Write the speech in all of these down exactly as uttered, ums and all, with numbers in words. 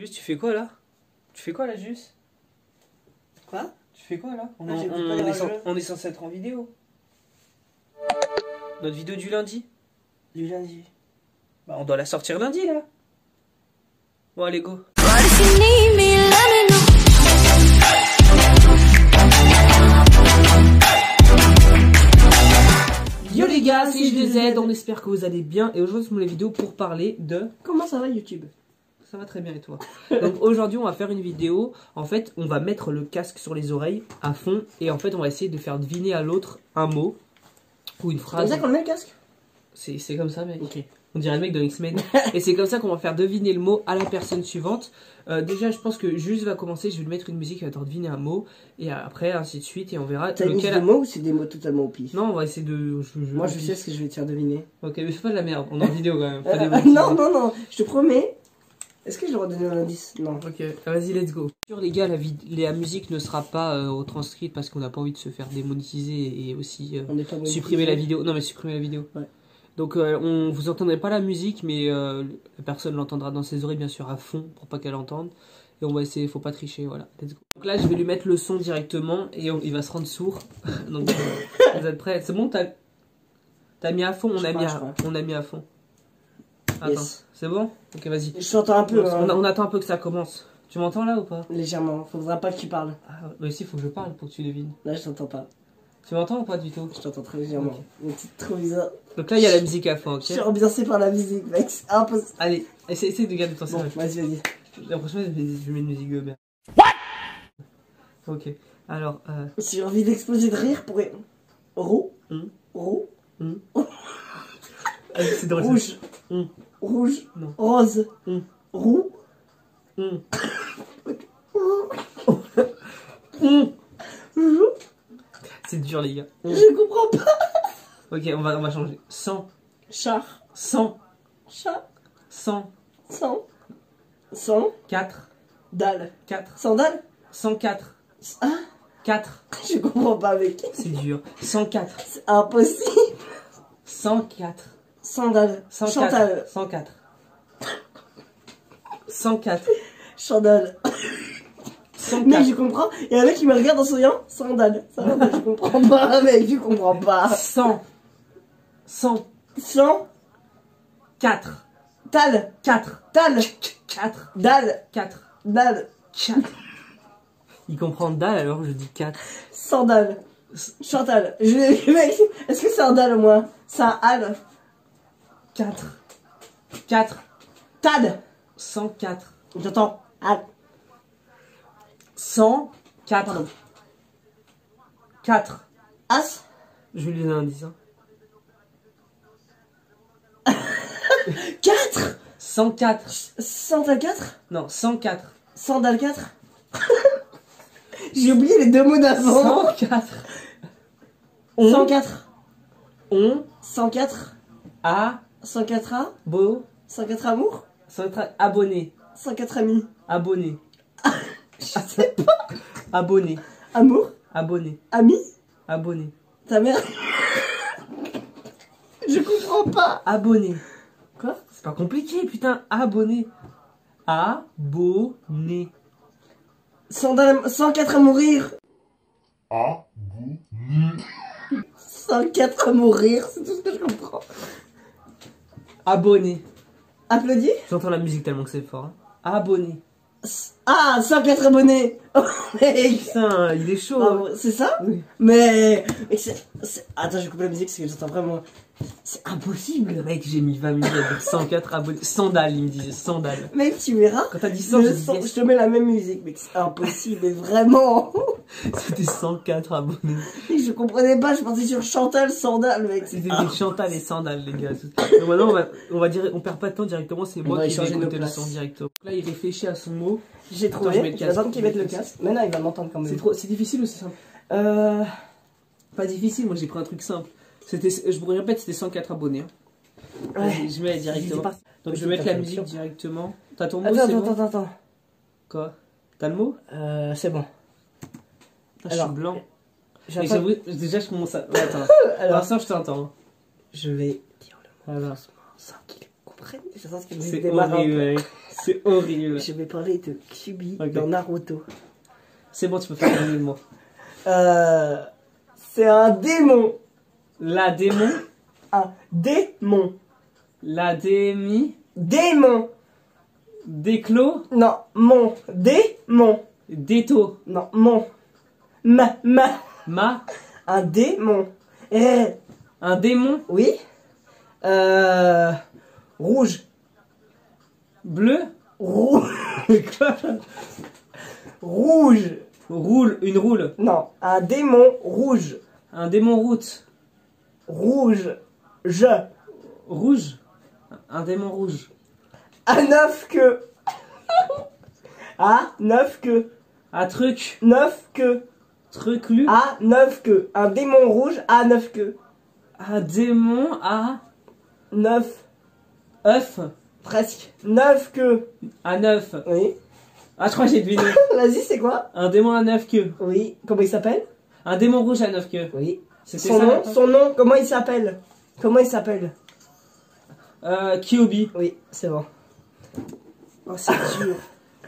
Juste, tu fais quoi là? Tu fais quoi là, juste? Quoi? Tu fais quoi là? On, ah, on, on, est sans, on est censé être en vidéo. Notre vidéo du lundi. Du lundi. Bah, on doit la sortir lundi là. Bon, allez, go. Yo les gars, c'est J deux Z, on espère que vous allez bien. Et aujourd'hui, c'est la vidéo pour parler de... Comment ça va YouTube? Ça va très bien et toi? Donc aujourd'hui, on va faire une vidéo. En fait, on va mettre le casque sur les oreilles à fond. Et en fait, on va essayer de faire deviner à l'autre un mot ou une phrase. C'est comme ça qu'on met le casque? C'est comme ça, mec. Ok. On dirait le mec de X-Men. Et c'est comme ça qu'on va faire deviner le mot à la personne suivante. Euh, déjà, je pense que Juste va commencer. Je vais lui mettre une musique, il va te deviner un mot. Et après, ainsi de suite. Et on verra. T'as lequel... des mots ou c'est des mots totalement au pif? Non, on va essayer de. Je, je... Moi, je sais ce que je vais te faire deviner. Ok, mais fais pas de la merde. On est en vidéo quand même. Pas des mots, non, non, non. Je te promets. Est-ce que je vais redonner un indice? Non. Ok, vas-y, let's go. Sur les gars, la, la musique ne sera pas euh, retranscrite parce qu'on n'a pas envie de se faire démonétiser et aussi euh, supprimer la vidéo. Non, mais supprimer la vidéo. Ouais. Donc, euh, on vous entendrez pas la musique, mais euh, la personne l'entendra dans ses oreilles, bien sûr, à fond pour pas qu'elle entende. Et on va essayer, faut pas tricher, voilà. Let's go. Donc là, je vais lui mettre le son directement et on, il va se rendre sourd. Donc, euh, vous êtes prêts? C'est bon, t'as as mis à fond, on a, pas, mis à, on a mis à fond. Attends, yes. C'est bon? Ok, vas-y. Je t'entends un peu. On, hein. on attend un peu que ça commence. Tu m'entends là ou pas? Légèrement, faudra pas que tu parles. Ah, mais si, faut que je parle pour que tu devines. Là, je t'entends pas. Tu m'entends ou pas du tout? Je t'entends très légèrement. Okay. C'est trop bizarre. Donc là, il y a la musique à fond, ok? Je suis ambiancé par la musique, mec. Impossible. Allez, essaye, essaye de garder ton sérieux. Bon, vas-y, vas-y. La prochaine fois, je mets une musique de merde. What? Ok, alors. Euh... J'ai envie d'exploser de rire pour. Ro. Mm. Ro. Mm. C'est drôle. Rouge. Mm. Rouge, non. Rose, mm. Roux, mm. C'est dur les gars. Mm. Je comprends pas. Ok, on va, on va changer. Sans. Char. Sans. Chat. Sans. Sans. Sans. Quatre. Dalle. Quatre. Sans dalle. cent quatre. Ah. Quatre. Je comprends pas mec. C'est dur. cent quatre. C'est impossible. cent quatre. Sandal. Chantal. cent quatre. cent quatre. Chandal. Mais je comprends. Il y a un mec qui me regarde en souriant. Sandal. Sandal. Je comprends pas, mec. Je comprends pas. cent. cent. cent. quatre. Tal. quatre. Tal. quatre. Dal. quatre. Dal. quatre. Il comprend dal alors je dis quatre. Sandal. Chantal. Je... Mec, est-ce que c'est un dal au moins? C'est un al. quatre. quatre. Tad. cent quatre. J'entends. cent quatre. Pardon. quatre. As. Je vais lui donner un indice. quatre. cent quatre. cent quatre. Non, cent quatre. cent quatre. J'ai oublié les deux mots d'avant. cent quatre. On. cent quatre. On. cent quatre. A. cent quatre A. Beau. cent quatre amour. cent quatre abonné. cent quatre amis. Abonné. Je sais pas. Abonné. Amour. Abonné. Ami. Abonné. Ta mère. Je comprends pas. Abonné. Quoi? C'est pas compliqué, putain. Abonné. Abonné. cent quatre à mourir. Abonné. cent quatre à mourir, c'est tout ce que je comprends. Abonné. Applaudis. J'entends la musique tellement que c'est fort. Hein. Abonné. Ah, cent quatre abonnés. Oh, mec. Putain, il est chaud. Ah, hein. C'est ça? Oui. Mais... Mec, c est, c est... Attends, je coupe la musique parce que j'entends vraiment... C'est impossible. Mec, j'ai mis vingt minutes avec cent quatre abonnés. Sandal, il me disait. Sandal. Mec, tu verras. Quand t'as dit cent, je, je, sens, je te mets la même musique. Mec, c'est impossible. Mais vraiment. C'était cent quatre abonnés. Mec, je comprenais pas. Je pensais sur Chantal, Sandal, mec. C'était ah. Chantal et Sandal, les gars. Donc maintenant, on va, on va dire, on perd pas de temps directement. C'est moi qui vais écouter le son directement. Donc là, il réfléchit à son mot. J'ai trouvé. Attends, je mets le casque. Qu'il mette le casque. Maintenant, il va m'entendre quand même. C'est trop... difficile ou c'est simple? Euh... Pas difficile. Moi, j'ai pris un truc simple. Je vous répète, c'était cent quatre abonnés. Hein. Ouais, je mets directement. Pas... Donc je vais mettre la musique directement. T'as ton mot? Attends, attends, bon attends. Quoi? T'as le mot? Euh, c'est bon. Attends, alors, je suis blanc. Je pas... Déjà, je commence à. Ouais, attends. Alors, pour l'instant, je t'entends. Je vais dire le mot. Alors, sans qu'ils comprennent. Je sens qu'ils me démarrent. C'est horrible. Je vais parler de Kyūbi okay. dans Naruto. C'est bon, tu peux faire un élément. Euh, c'est un démon. La démon. Un démon. La démi. Démon. Déclos. Non, mon. Démon. Déto. Non, mon. Ma. Ma. Ma. Un démon. Eh. Un démon. Oui. Euh, rouge. Bleu. Rouge. Rouge. Roule. Une roule. Non. Un démon rouge. Un démon route. Rouge. Je. Rouge. Un démon rouge. À neuf queues. À neuf queues. Un truc. Neuf queues. Truc lu. À neuf queues. Un démon rouge à neuf queues. Un démon à neuf. Oeuf. Presque. neuf queues. À neuf. Oui. Ah, je crois que j'ai deviné. Vas-y, c'est quoi? Un démon à neuf queues. Oui. Comment il s'appelle? Un démon rouge à neuf queues. Oui. Son ça, nom, son nom, comment il s'appelle? Comment il s'appelle? Euh, Kyūbi. Oui, c'est bon. Oh, c'est dur.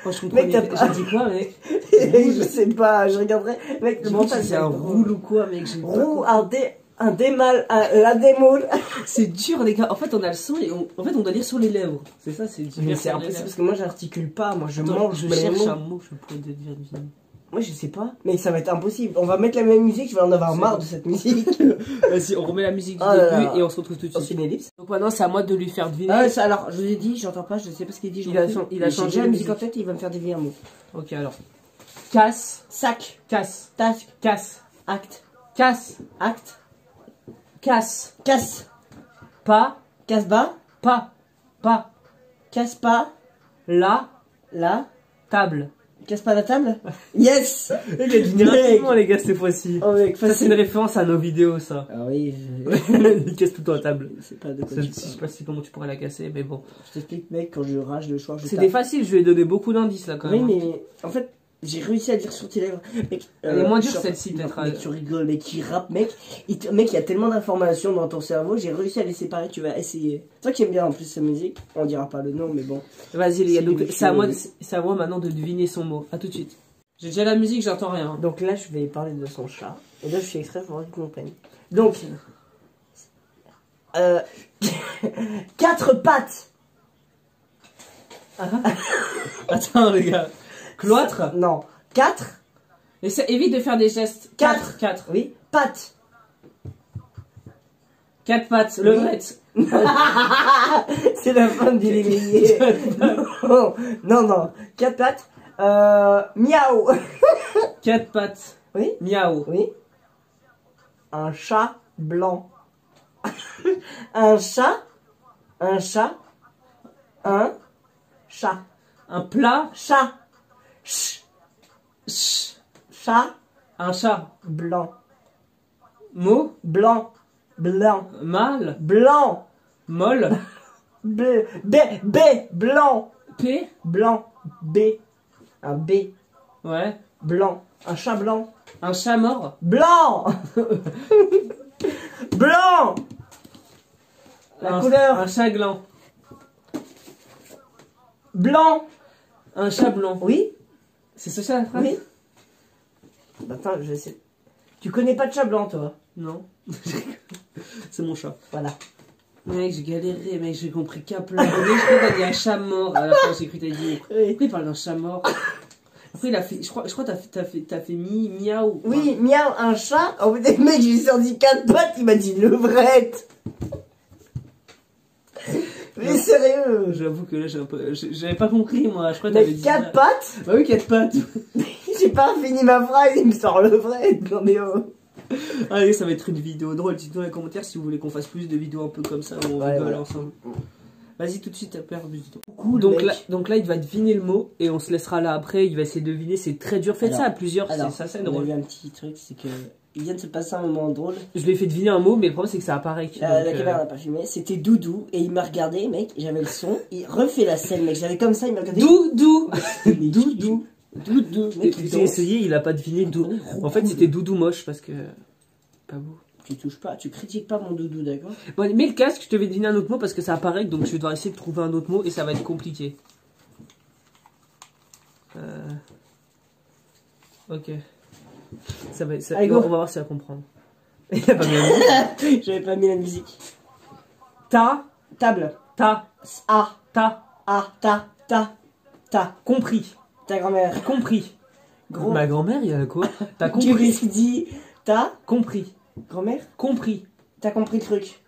Oh, je comprends. Mec, t'as pas... dit quoi, mec? Je sais pas, je regarderai. Mec, je pense que c'est un roule ou quoi, mec? Roule, un dé... Un démal, un, la démoule. C'est dur, les gars. En fait, on a le son et on, en fait, on doit lire sur les lèvres. C'est ça, c'est dur. Mais c'est impossible parce que moi, j'articule pas. Moi, je mange, je cherche un mot. Je pourrais devenir une... Moi, je sais pas. Mais ça va être impossible. On va mettre la même musique. Je vais en avoir marre bon. de cette musique. Vas-y, on remet la musique du oh début là là. et on se retrouve tout de suite. C'est une ellipse. Donc maintenant, c'est à moi de lui faire deviner. Ah, ça, alors, je l'ai dit, j'entends pas, je sais pas ce qu'il dit. Je il, a son, il a changé la musique en tête. Il va me faire deviner un mot. Ok, alors. Casse. Sac. Casse. Tasque. Casse. Acte. Casse. Acte. Casse. Casse. Pas. Casse bas. Pas. Pas. Casse pas. La. La. Table. Casse pas la table. Yes. Il a dit rapidement les gars cette fois-ci. Oh mec, ça c'est une référence à nos vidéos ça. Ah oui. Je... Il casse tout la table. Je sais pas de quoi tu parles. Je sais pas si comment tu pourrais la casser mais bon. Je t'explique mec, quand je rage le soir je tape. C'était facile, je lui ai donné beaucoup d'indices là quand même. Oui mais en fait... J'ai réussi à dire sur tes lèvres. Mec, elle est euh, moins dure celle-ci, peut-être. Mec, tu rigoles, mec, qui rappe, mec. Il te... Mec, il y a tellement d'informations dans ton cerveau, j'ai réussi à les séparer, tu vas essayer. Toi qui aimes bien en plus sa musique, on dira pas le nom, mais bon. Vas-y, les gars, donc c'est à, de... à moi maintenant de deviner son mot. A tout de suite. J'ai déjà la musique, j'entends rien. Donc là, je vais parler de son chat. Et là, je suis extrait pour qu'il comprenne. Donc. Euh. Quatre pattes. Ah. Attends, les gars. Cloître? Non. Quatre? Évite de faire des gestes. Quatre. Quatre. Oui. Pattes. Quatre pattes. Oui. Levrette. C'est la fin du léveillé. Non. non, non. Quatre pattes. Euh, miaou. Quatre pattes. Oui. Miaou. Oui. Un chat blanc. Un chat. Un chat. Un chat. Un plat. Chat. Ch ch chat. Un chat. Blanc. Mot. Blanc. Blanc. Mâle. Blanc. Molle. B. B. B. Blanc. P. Blanc. B. Un B. Ouais. Blanc. Un chat blanc. Un chat mort. Blanc. Blanc. La un, couleur. Un chat blanc. Blanc. Un chat blanc. Oui. C'est ce chat la phrase? Oui. Bah, attends, je sais. Tu connais pas de chat blanc, toi? Non. C'est mon chat. Voilà. Mec, j'ai galéré, mec, j'ai compris qu'à plein. Je crois que t'as dit un chat mort. À la fin, j'ai cru que t'as dit. Pourquoi il parle d'un chat mort? Après, il a fait. Je crois, je crois que t'as fait, as fait, as fait mi, miaou. Oui, enfin. Miaou, un chat. En fait, mec, j'ai sorti quatre pattes, il m'a dit levrette. Mais sérieux! J'avoue que là, j'avais pas compris, moi. Je crois que t'avais dit. quatre pattes? Bah oui, quatre pattes! J'ai pas fini ma phrase, il me sort le vrai! Non mais oh! Allez, ça va être une vidéo drôle. Dites-nous dans les commentaires si vous voulez qu'on fasse plus de vidéos un peu comme ça où on ouais, rigole ouais. ensemble. Vas-y, tout de suite, t'as perdu du temps. Cool, donc, là, donc là, il va deviner le mot et on se laissera là après. Il va essayer de deviner, c'est très dur. Faites alors, ça à plusieurs, ça c'est drôle. Il y a un petit truc, c'est que. Il vient de se passer un moment drôle. Je lui ai fait deviner un mot, mais le problème c'est que ça apparaît. Euh, la caméra euh... n'a pas filmé. C'était Doudou et il m'a regardé, mec. J'avais le son. Il refait la scène, mec. J'avais comme ça, il m'a regardé. Doudou. Doudou. Doudou. J'ai essayé, il a pas deviné. Doudou. En fait, c'était Doudou moche parce que pas beau. Tu touches pas, tu critiques pas mon doudou, d'accord? Bon, mets le casque. Je te vais deviner un autre mot parce que ça apparaît, donc je vais devoir essayer de trouver un autre mot et ça va être compliqué. Ok. Ça va, ça... Allez, go. On va voir si elle va comprendre. Il a pas mis la musique. J'avais pas mis la musique. Ta. Table. Ta. A. Ta. A. Ta. Ta. Ta. Compris. Ta grand-mère. Compris. Gros. Ma grand-mère, il y a quoi? T'as compris. Tu dis. T'as compris. Grand-mère. Compris. T'as compris le truc.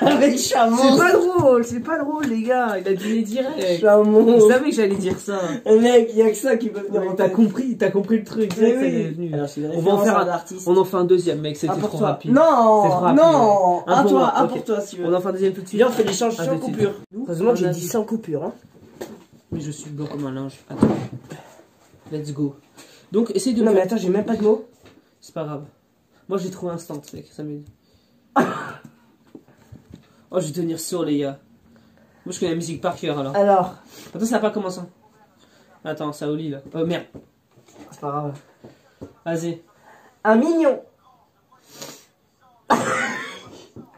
Avec Chamon. C'est pas drôle, c'est pas drôle, les gars. Il a dû les direct. Chamon. Vous savez que j'allais dire ça. Mec, il y a que ça qui peut venir. T'as compris, t'as compris le truc. C'est vrai que ça est venu. Alors, on va en faire un artiste. On en fait un deuxième, mec. C'était trop rapide. Non, non. Un pour toi, un pour toi, si tu veux. On en fait un deuxième tout de suite. Là, on fait l'échange sans coupure. Heureusement, j'ai dit sans coupure. Mais je suis blanc comme un linge. Attends. Let's go. Donc, essaye de. Non, mais attends, j'ai même pas de mots. C'est pas grave. Moi, j'ai trouvé un stand, mec. Ça m'aide. Oh, je vais devenir sourd, les gars. Moi, je connais la musique par cœur, alors. Alors. Attends, ça n'a pas commencé. Attends, ça au lit, là. Oh, merde. C'est pas grave. Vas-y. Un mignon.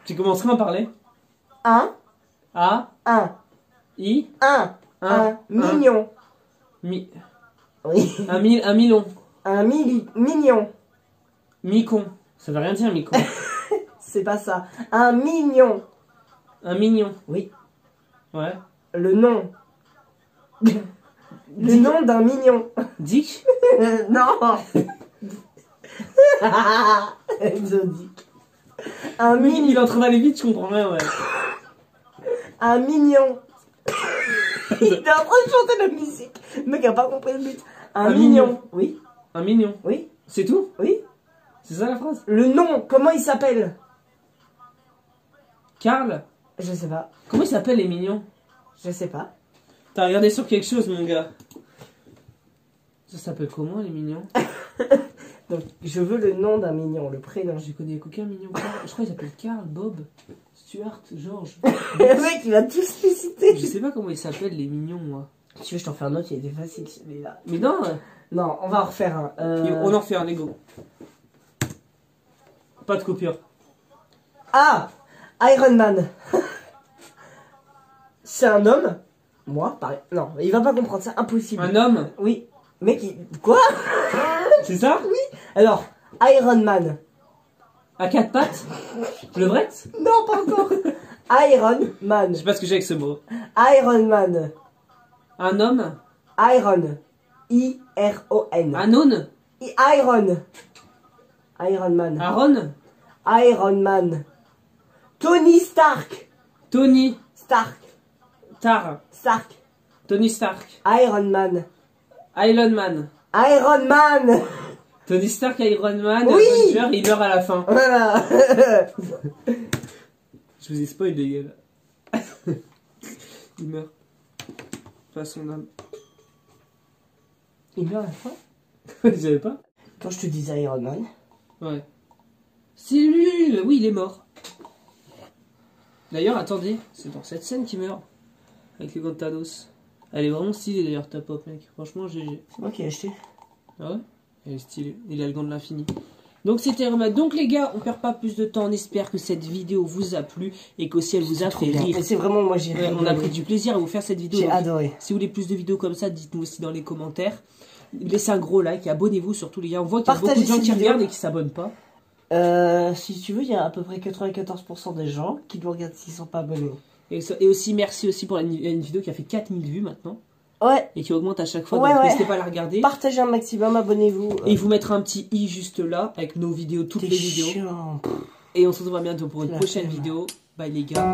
Tu commences vraiment à parler. Un. A. Un. I. Un. Un. Un. Mignon. Mi. Oui. Un, mi un milon. Un mili mignon. Mi-con. Ça veut rien dire, mi-con. C'est pas ça. Un mignon. Un mignon. Oui. Ouais. Le nom. Le Dick. Nom d'un mignon. Dick. Non. Dick. Un mignon. Il entre dans les vides, je comprends bien, ouais. Un mignon. Il est en train de chanter la musique. Le mec a pas compris le but. Un, un mignon. Mignon. Oui. Un mignon. Oui. C'est tout. Oui. C'est ça la phrase. Le nom. Comment il s'appelle? Karl. Je sais pas. Comment ils s'appellent les mignons? Je sais pas. T'as regardé sur quelque chose, mon gars. Ça s'appelle comment, les mignons? Donc, je veux le nom d'un mignon, le prénom. J'ai connu aucun mignon. Je crois qu'ils s'appellent Karl, Bob, Stuart, Georges. Le mec, il va tous les citer. Je sais pas comment ils s'appellent les mignons, moi. Tu veux, je t'en fais un autre, il était facile celui-là. Mais non. Non, on va en refaire un. Euh... On en refait un, les gars. Pas de coupure. Ah, Iron Man. C'est un homme. Moi, pareil. Non, il va pas comprendre, c'est impossible. Un homme? Oui. Mec, il... Quoi? C'est ça? Oui. Alors, Iron Man. À quatre pattes? Le vrai? Non, pas encore. Iron Man. Je sais pas ce que j'ai avec ce mot. Iron Man. Un homme? Iron. I R O N. Un aune? Iron. Iron Man. Aaron? Iron Man. Tony Stark. Tony Stark. Tar. Stark. Tony Stark. Iron Man. Iron Man. Iron Man. Tony Stark, Iron Man. Oui. Avenger, il meurt à la fin. Voilà. Je vous ai spoil, les gars. Il meurt. Pas son âme. Il meurt à la fin. Vous savez pas? Quand je te disais Iron Man. Ouais. C'est lui. Oui, il est mort. D'ailleurs, attendez, c'est dans cette scène qu'il meurt. Avec les gants de Thanos. Elle est vraiment stylée d'ailleurs, ta pop, mec. Franchement, G G. C'est moi qui ai acheté. Ah ouais? Elle est stylée. Il a le gant de l'infini. Donc c'était Iron Man. Donc les gars, on perd pas plus de temps. On espère que cette vidéo vous a plu et qu'aussi elle vous a fait rire. C'est vraiment, moi j'ai ouais, on a pris du plaisir à vous faire cette vidéo. J'ai adoré. Si vous voulez plus de vidéos comme ça, dites-nous aussi dans les commentaires. Laissez un gros like et abonnez-vous surtout, les gars. On voit qu'il y a beaucoup de gens qui regardent et qui s'abonnent pas. Euh, si tu veux, il y a à peu près quatre-vingt-quatorze pour cent des gens qui nous regardent s'ils sont pas abonnés. Et, ça, et aussi, merci aussi pour la, une vidéo qui a fait quatre mille vues maintenant. Ouais. Et qui augmente à chaque fois. Ouais, donc ouais. N'hésitez pas à la regarder. Partagez un maximum, abonnez-vous. Euh... Et vous mettre un petit i juste là avec nos vidéos, toutes les vidéos. Chiant. Et on se retrouve bientôt pour une prochaine vidéo. Bye les gars.